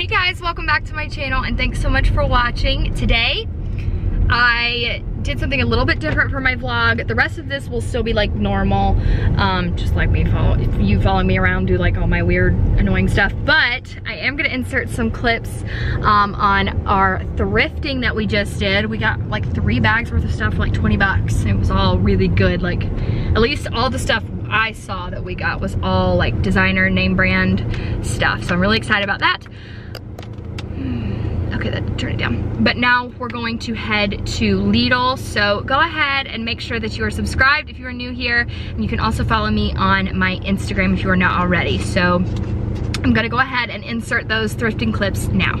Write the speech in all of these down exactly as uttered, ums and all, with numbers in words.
Hey guys, welcome back to my channel and thanks so much for watching. Today I did something a little bit different for my vlog. The rest of this will still be like normal, um, just like me follow, if you follow me around, do like all my weird annoying stuff, but I am gonna insert some clips um, on our thrifting that we just did. We got like three bags worth of stuff for like twenty bucks. It was all really good, like at least all the stuff I saw that we got was all like designer name brand stuff, so I'm really excited about that. Okay, that turned it down. But now we're going to head to Lidl, so go ahead and make sure that you are subscribed if you are new here, and you can also follow me on my Instagram if you are not already. So I'm gonna go ahead and insert those thrifting clips now.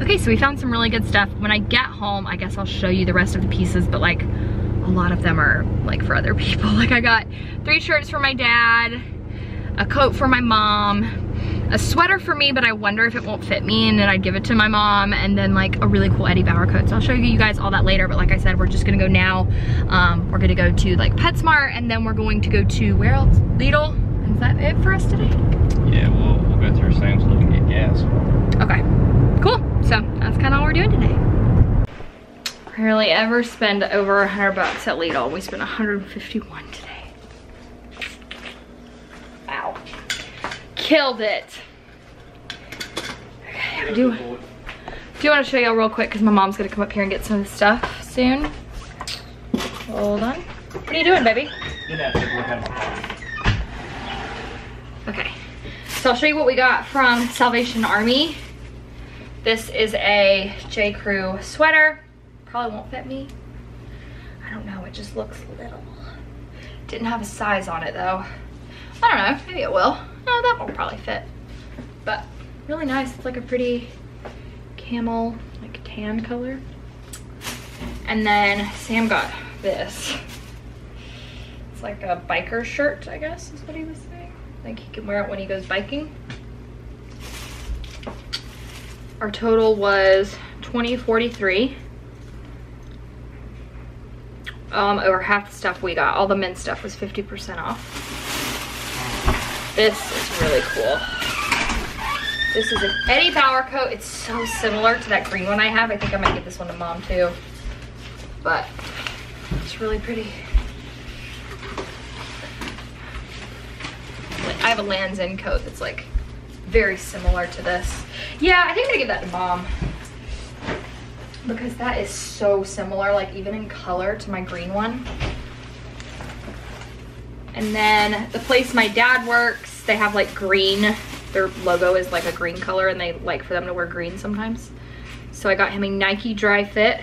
Okay, so we found some really good stuff. When I get home, I guess I'll show you the rest of the pieces, but like a lot of them are like for other people. Like I got three shirts for my dad, a coat for my mom, a sweater for me, but I wonder if it won't fit me and then I'd give it to my mom, and then like a really cool Eddie Bauer coat. So I'll show you guys all that later, but like I said, we're just gonna go now. Um, we're gonna go to like PetSmart, and then we're going to go to, where else? Lidl. Is that it for us today? Yeah, we'll, we'll go through Sam's Club and get gas. Okay, cool. So that's kind of all we're doing today. Rarely ever spend over a hundred bucks at Lidl. We spent a hundred fifty-one today. Wow. Killed it. Okay, I do, do want to show y'all real quick because my mom's going to come up here and get some of this stuff soon. Hold on. What are you doing, baby? Okay. So I'll show you what we got from Salvation Army. This is a J.Crew sweater. Probably won't fit me. I don't know, it just looks little. Didn't have a size on it though. I don't know, maybe it will. No, that won't probably fit. But really nice, it's like a pretty camel, like tan color. And then Sam got this. It's like a biker shirt, I guess is what he was saying. I think he can wear it when he goes biking. Our total was twenty forty-three. Um, over half the stuff we got. All the men's stuff was fifty percent off. This is really cool. This is an Eddie Bauer coat. It's so similar to that green one I have. I think I might give this one to mom too. But it's really pretty. I have a Lands End coat that's like very similar to this. Yeah, I think I'm gonna give that to mom because that is so similar, like even in color, to my green one. And then the place my dad works, they have like green, their logo is like a green color, and they like for them to wear green sometimes. So I got him a Nike dry fit.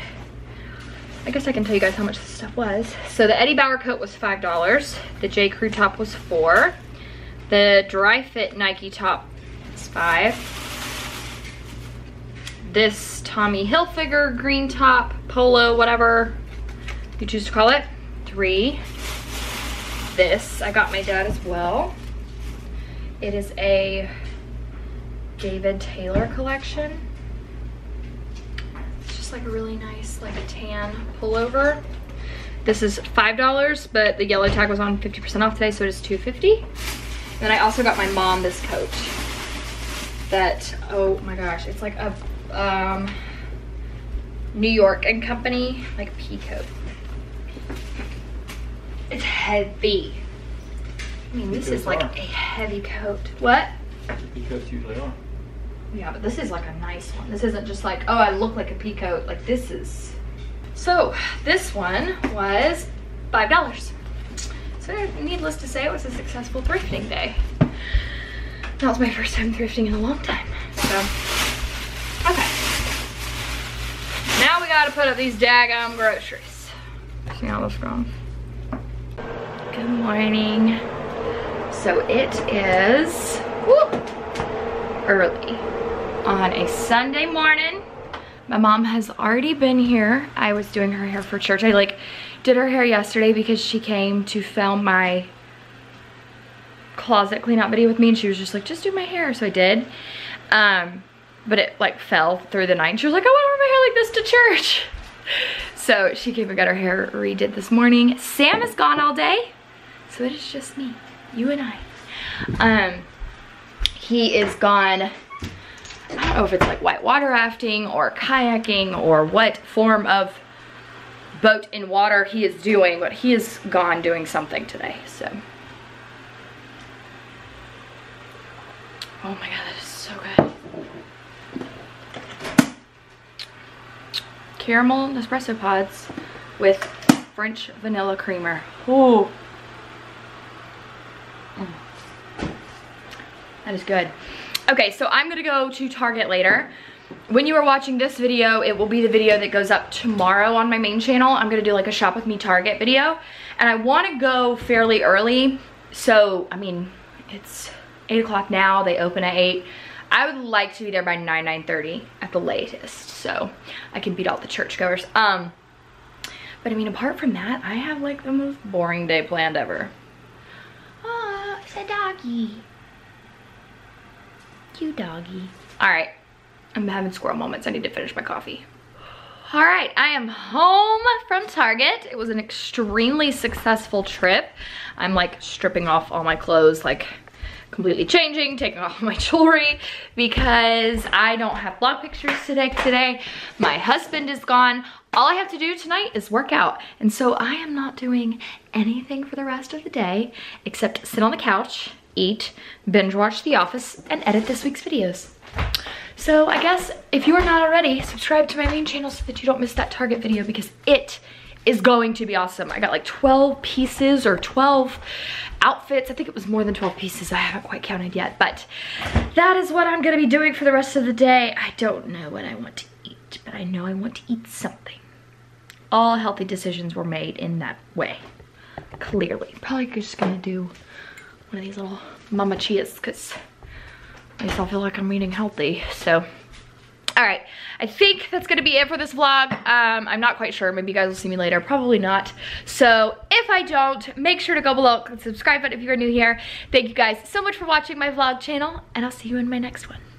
I guess I can tell you guys how much this stuff was. So the Eddie Bauer coat was five dollars. The J.Crew top was four. The dry fit Nike top is five. This Tommy Hilfiger green top, polo, whatever you choose to call it, three. This I got my dad as well. It is a David Taylor collection. It's just like a really nice like tan pullover. This is five dollars, but the yellow tag was on fifty percent off today, so it is two fifty. Then I also got my mom this coat. That, oh my gosh, it's like a um, New York and Company, like pea coat. It's heavy. I mean, this is like a heavy coat. What? Pea coats usually are. Yeah, but this is like a nice one. This isn't just like, oh, I look like a pea coat. Like this is. So this one was five dollars. So needless to say, it was a successful thrifting day. That was my first time thrifting in a long time. So, okay. Now we gotta put up these daggum groceries. See how this goes. Good morning. So it is whoop, early on a Sunday morning. My mom has already been here. I was doing her hair for church. I like did her hair yesterday because she came to film my closet clean out video with me, and she was just like, just do my hair. So I did, um but it like fell through the night, and she was like, I want to wear my hair like this to church. So she came and got her hair redid this morning. Sam is gone all day, so it is just me, you and I. Um he is gone. I don't know if it's like white water rafting or kayaking or what form of boat in water he is doing, but he is gone doing something today. So oh my God, that is so good. Caramel Nespresso pods with French vanilla creamer. Ooh. Mm. That is good. Okay, so I'm gonna go to Target later. When you are watching this video, it will be the video that goes up tomorrow on my main channel. I'm gonna do like a shop with me Target video. And I wanna go fairly early. So, I mean, it's eight o'clock now, they open at eight. I would like to be there by nine, nine thirty at the latest, so I can beat all the churchgoers. Um, but I mean, apart from that, I have like the most boring day planned ever. Oh, it's a doggy. Cute doggy. All right, I'm having squirrel moments. I need to finish my coffee. All right, I am home from Target. It was an extremely successful trip. I'm like stripping off all my clothes, like completely changing, taking off my jewelry because I don't have vlog pictures to take today. My husband is gone. All I have to do tonight is work out. And so I am not doing anything for the rest of the day except sit on the couch, eat, binge watch The Office, and edit this week's videos. So I guess if you are not already, subscribe to my main channel so that you don't miss that Target video because it is going to be awesome. I got like twelve pieces or twelve outfits. I think it was more than twelve pieces. I haven't quite counted yet, but that is what I'm gonna be doing for the rest of the day. I don't know what I want to eat, but I know I want to eat something. All healthy decisions were made in that way, clearly. Probably just gonna do one of these little mama chias because I still feel like I'm eating healthy, so. All right, I think that's gonna be it for this vlog. Um, I'm not quite sure, maybe you guys will see me later, probably not. So if I don't, make sure to go below, click the subscribe button if you're new here. Thank you guys so much for watching my vlog channel, and I'll see you in my next one.